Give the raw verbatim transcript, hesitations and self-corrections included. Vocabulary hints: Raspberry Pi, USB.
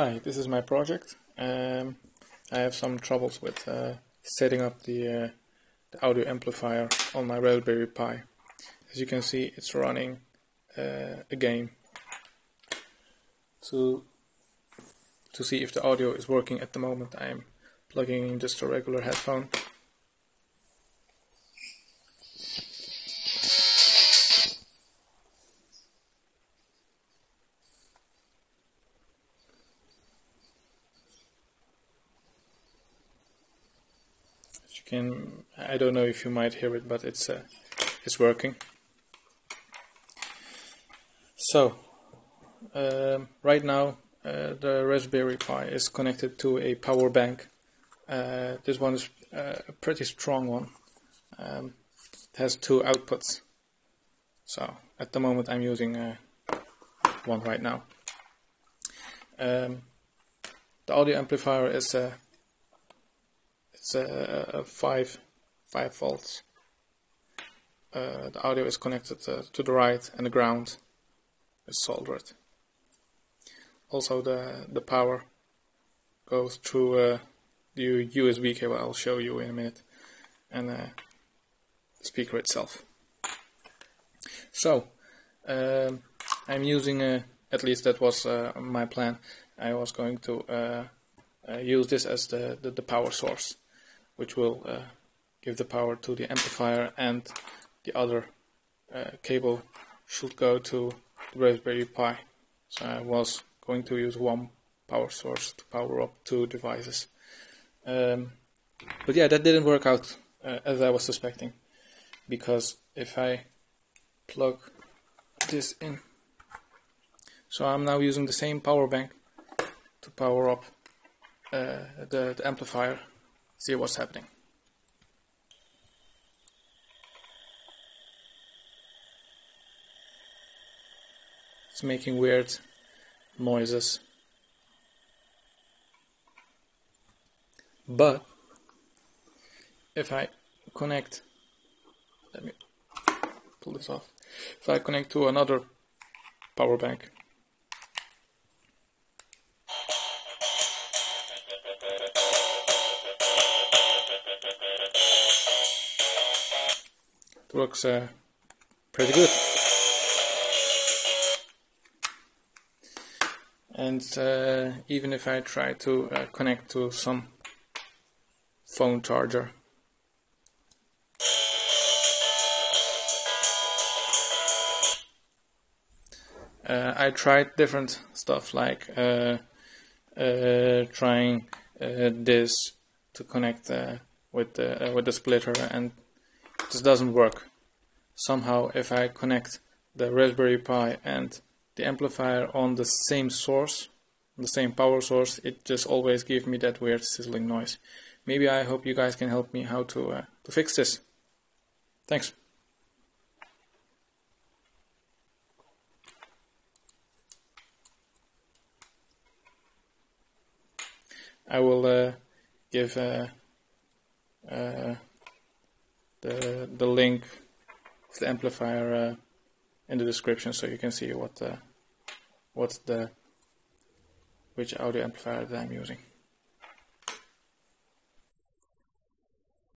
Hi, this is my project. Um, I have some troubles with uh, setting up the, uh, the audio amplifier on my Raspberry Pi. As you can see, it's running uh, a game to, to see if the audio is working. At the moment I'm plugging in just a regular headphone. Can, I don't know if you might hear it, but it's uh, it's working. So um, right now uh, the Raspberry Pi is connected to a power bank. Uh, this one is uh, a pretty strong one. Um, it has two outputs. So at the moment I'm using uh, one right now. Um, the audio amplifier is uh, It's uh, a five five volts. Uh, the audio is connected uh, to the right, and the ground is soldered. Also, the the power goes through uh, the U S B cable. I'll show you in a minute, and uh, the speaker itself. So um, I'm using a. At least that was uh, my plan. I was going to uh, uh, use this as the the, the power source, which will uh, give the power to the amplifier, and the other uh, cable should go to the Raspberry Pi. So I was going to use one power source to power up two devices. Um, but yeah, that didn't work out uh, as I was suspecting, because if I plug this in, so I'm now using the same power bank to power up uh, the, the amplifier. See what's happening. It's making weird noises. But if I connect, let me pull this off. If I connect to another power bank, it works uh, pretty good, and uh, even if I try to uh, connect to some phone charger, uh, I tried different stuff, like uh, uh, trying uh, this to connect uh, with the uh, with the splitter, and this doesn't work. Somehow, if I connect the Raspberry Pi and the amplifier on the same source, the same power source, it just always gives me that weird sizzling noise. Maybe I hope you guys can help me how to uh, to fix this. Thanks. I will uh, give Uh, uh, the the link to the amplifier uh, in the description, so you can see what uh, what's the which audio amplifier that I'm using.